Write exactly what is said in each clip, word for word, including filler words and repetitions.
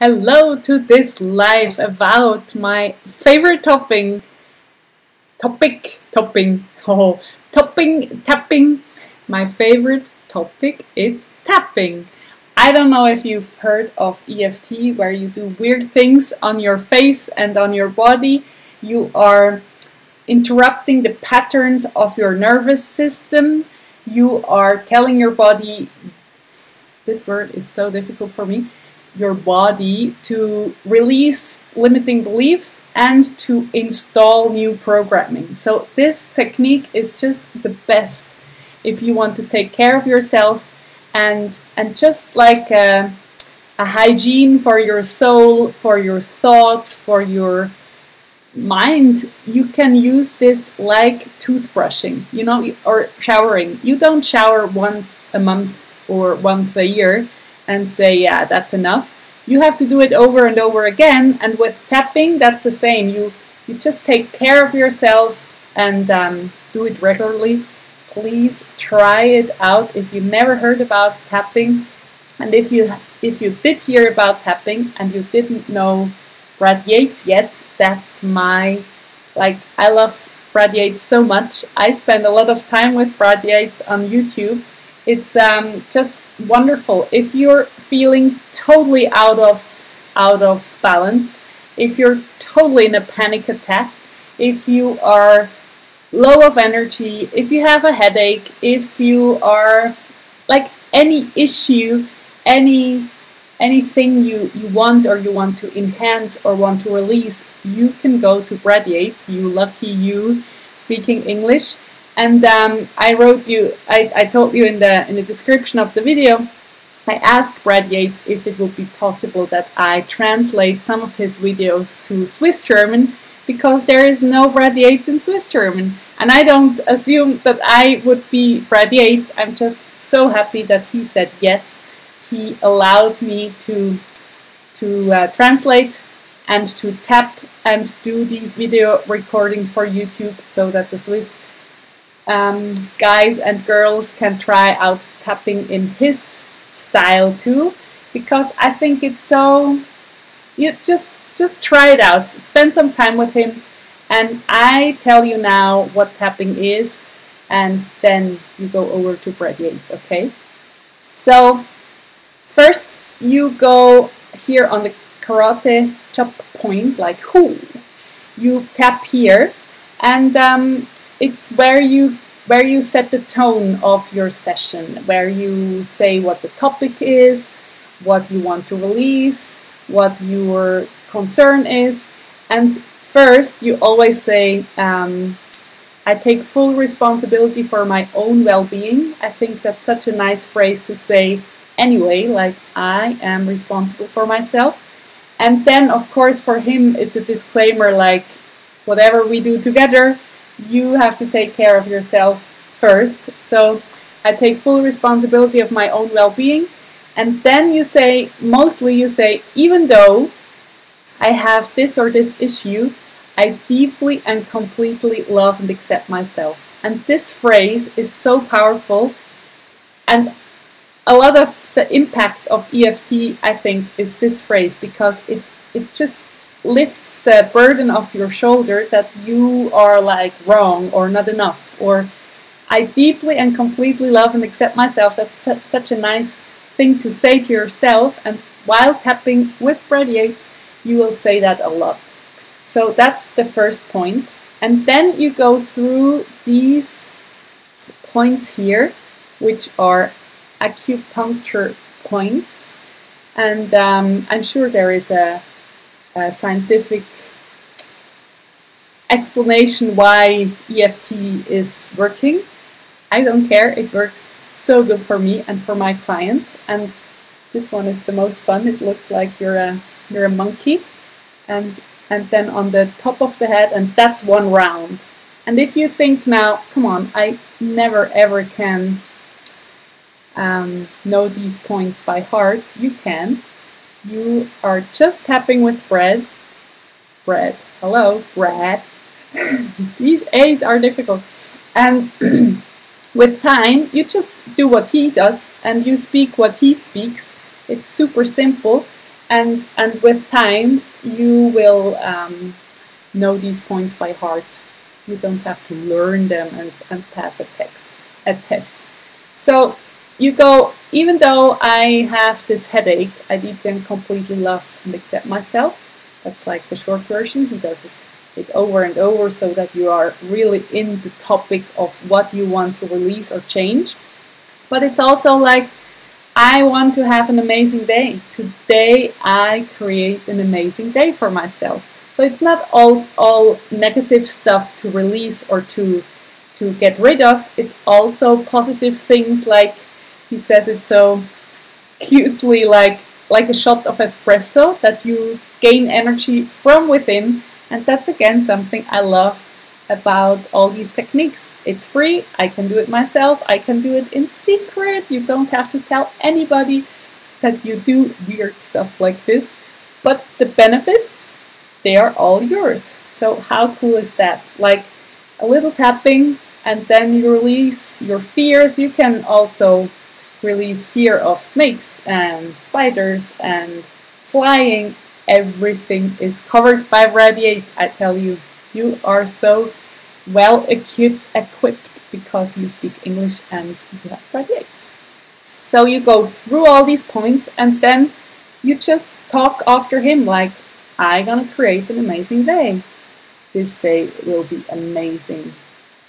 Hello to this live about my favorite topping, topic, topping, oh, topping, tapping. My favorite topic is tapping. I don't know if you've heard of E F T, where you do weird things on your face and on your body. You are interrupting the patterns of your nervous system. You are telling your body, this word is so difficult for me, your body to release limiting beliefs and to install new programming. So this technique is just the best if you want to take care of yourself and and just like a, a hygiene for your soul, for your thoughts, for your mind. You can use this like toothbrushing, you know, or showering. You don't shower once a month or once a year and say, yeah, that's enough. You have to do it over and over again. And with tapping, that's the same. You you just take care of yourself and um, do it regularly. Please try it out if you never heard about tapping. And if you if you did hear about tapping and you didn't know Brad Yates yet, that's my, like, I love Brad Yates so much. I spend a lot of time with Brad Yates on YouTube. It's um, just wonderful. If you're feeling totally out of out of balance, if you're totally in a panic attack, if you are low of energy, if you have a headache, if you are like any issue, any anything you, you want or you want to enhance or want to release, you can go to Brad Yates, you lucky you, speaking English. And um, I wrote you, I, I told you in the in the description of the video, I asked Brad Yates if it would be possible that I translate some of his videos to Swiss German, because there is no Brad Yates in Swiss German. And I don't assume that I would be Brad Yates. I'm just so happy that he said yes. He allowed me to, to uh, translate and to tap and do these video recordings for YouTube so that the Swiss Um, guys and girls can try out tapping in his style too, because I think it's so, you just just try it out, spend some time with him, and I tell you now what tapping is, and then you go over to Brad Yates, okay? So first you go here on the karate chop point, like whoo, you tap here, and um, it's where you where you set the tone of your session, where you say what the topic is, what you want to release, what your concern is. And first you always say, um, I take full responsibility for my own well-being. I think that's such a nice phrase to say anyway, like I am responsible for myself. And then of course for him it's a disclaimer, like whatever we do together, you have to take care of yourself first. So I take full responsibility of my own well-being. And then you say, mostly you say, even though I have this or this issue, I deeply and completely love and accept myself. And this phrase is so powerful. And a lot of the impact of E F T, I think, is this phrase, because it, it just lifts the burden off your shoulder that you are like wrong or not enough, or I deeply and completely love and accept myself. That's su such a nice thing to say to yourself, and while tapping with Brad Yates you will say that a lot. So that's the first point. And then you go through these points here, which are acupuncture points, and um, I'm sure there is a Uh, scientific explanation why E F T is working. I don't care, it works so good for me and for my clients. And this one is the most fun. It looks like you're a you're a monkey, and and then on the top of the head, and that's one round. And if you think now, come on, I never ever can um, know these points by heart, you can. You are just tapping with Brad. Brad. Hello, Brad. These A's are difficult. And with time, you just do what he does and you speak what he speaks. It's super simple. and and with time you will um, know these points by heart. You don't have to learn them and, and pass a text, a test. So you go, even though I have this headache, I deep then completely love and accept myself. That's like the short version. He does it over and over so that you are really in the topic of what you want to release or change. But it's also like, I want to have an amazing day. Today I create an amazing day for myself. So it's not all, all negative stuff to release or to, to get rid of. It's also positive things, like he says it so cutely, like, like a shot of espresso, that you gain energy from within. And that's again something I love about all these techniques. It's free, I can do it myself, I can do it in secret. You don't have to tell anybody that you do weird stuff like this. But the benefits, they are all yours. So how cool is that? Like a little tapping, and then you release your fears. You can also release fear of snakes and spiders and flying. Everything is covered by Brad Yates. I tell you, you are so well equip equipped because you speak English and you have Brad Yates. So you go through all these points, and then you just talk after him like, I'm gonna create an amazing day. This day will be amazing.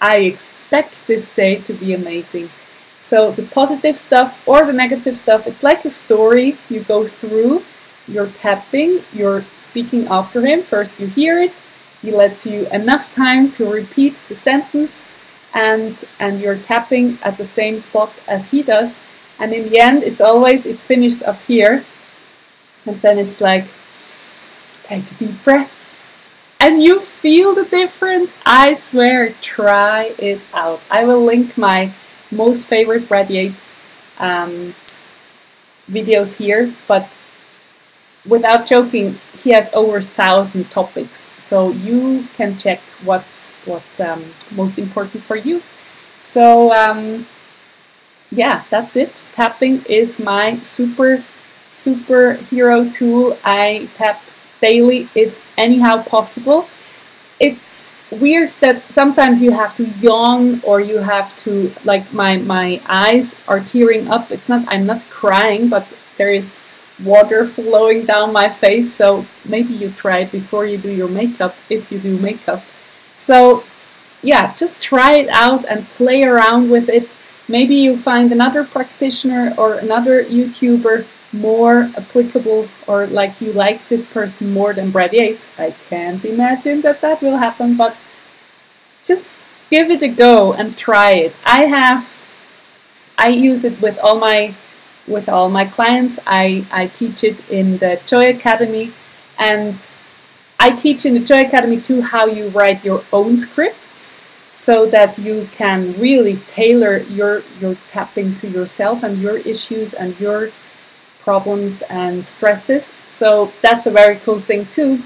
I expect this day to be amazing. So the positive stuff or the negative stuff, it's like a story you go through. You're tapping, you're speaking after him. First you hear it, he lets you enough time to repeat the sentence, and, and you're tapping at the same spot as he does. And in the end, it's always, it finishes up here. And then it's like, take a deep breath, and you feel the difference. I swear, try it out. I will link my most favorite Brad Yates um, videos here, but without joking, he has over a thousand topics, so you can check what's what's um, most important for you. So um, yeah, that's it. Tapping is my super superhero tool. I tap daily, if anyhow possible. It's weird that sometimes you have to yawn, or you have to, like, my my eyes are tearing up. It's not, I'm not crying, but there is water flowing down my face. So maybe you try it before you do your makeup, if you do makeup. So yeah, just try it out and play around with it. Maybe you find another practitioner or another YouTuber more applicable, or like you like this person more than Brad Yates. I can't imagine that that will happen, but just give it a go and try it. I have, I use it with all my with all my clients. I, I teach it in the Joy Academy, and I teach in the Joy Academy too how you write your own scripts, so that you can really tailor your, your tapping to yourself and your issues and your problems and stresses. So that's a very cool thing too.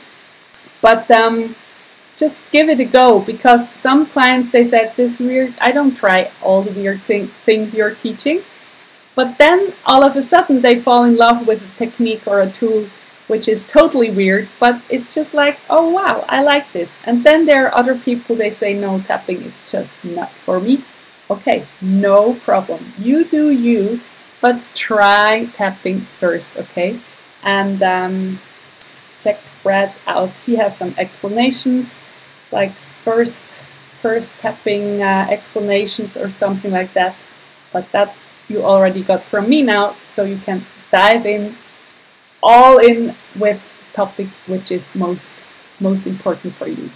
But um, just give it a go, because some clients, they said, this weird, I don't try all the weird thing, things you're teaching. But then all of a sudden they fall in love with a technique or a tool which is totally weird, but it's just like, oh wow, I like this. And then there are other people, they say, no, tapping is just not for me. Okay, no problem. You do you. But try tapping first, okay? And um, check Brad out. He has some explanations, like first first tapping uh, explanations or something like that. But that you already got from me now, so you can dive in, all in, with the topic which is most, most important for you.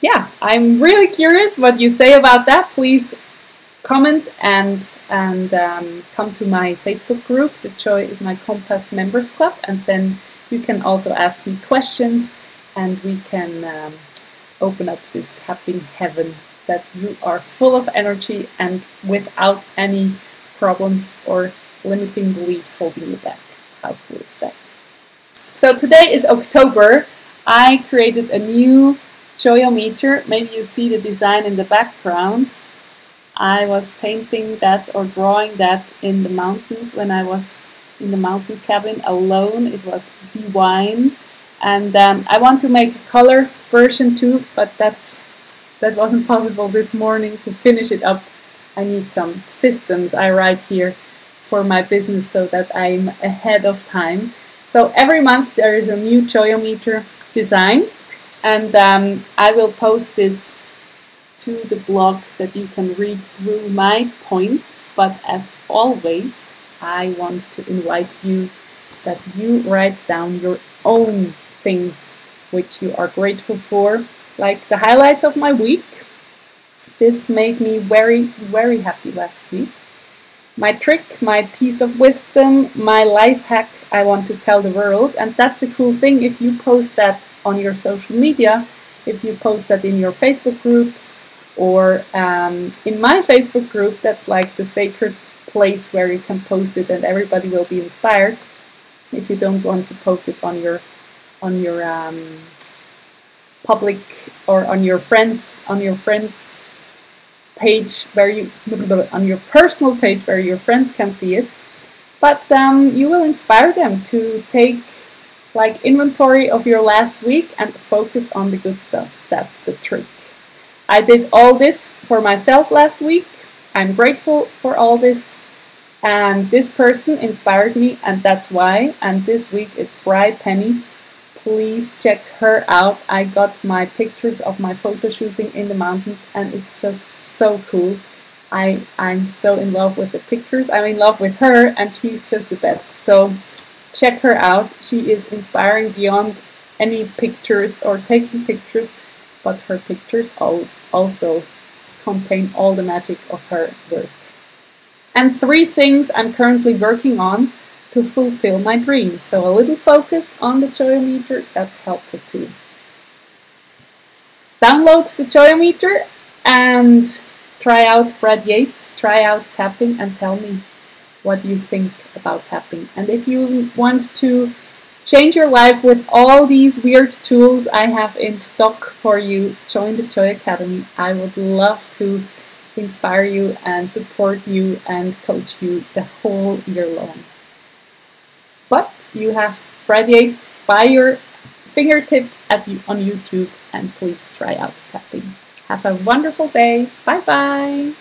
Yeah, I'm really curious what you say about that. Please comment and and um, come to my Facebook group, The Joy is My Compass Members Club, and then you can also ask me questions, and we can um, open up this tapping heaven, that you are full of energy and without any problems or limiting beliefs holding you back. How cool is that? So today is October. I created a new Joyometer. Maybe you see the design in the background. I was painting that or drawing that in the mountains when I was in the mountain cabin alone. It was divine. And um, I want to make a color version too, but that's that wasn't possible this morning to finish it up. I need some systems I write here for my business so that I'm ahead of time. So every month there is a new Joyometer design, and um, I will post this to the blog that you can read through my points. But as always, I want to invite you that you write down your own things which you are grateful for, like the highlights of my week. This made me very, very happy last week. My trick, my piece of wisdom, my life hack I want to tell the world. And that's the cool thing, if you post that on your social media, if you post that in your Facebook groups, or um, in my Facebook group, that's like the sacred place where you can post it and everybody will be inspired. If you don't want to post it on your, on your um, public or on your friends, on your friends. page where you on your personal page where your friends can see it, but um, you will inspire them to take like inventory of your last week and focus on the good stuff. That's the trick. I did all this for myself last week. I'm grateful for all this, and this person inspired me, and that's why. And this week it's Bri Penny. Please check her out. I got my pictures of my photo shooting in the mountains, and it's just so cool. I, I'm so in love with the pictures. I'm in love with her, and she's just the best. So check her out. She is inspiring beyond any pictures or taking pictures, but her pictures also contain all the magic of her work. And three things I'm currently working on to fulfill my dreams. So a little focus on the Joyometer, that's helpful too. Download the Joyometer and try out Brad Yates, try out tapping, and tell me what you think about tapping. And if you want to change your life with all these weird tools I have in stock for you, join the Joy Academy. I would love to inspire you and support you and coach you the whole year long. But you have Brad Yates by your fingertip at the, on YouTube, and please try out tapping. Have a wonderful day. Bye bye.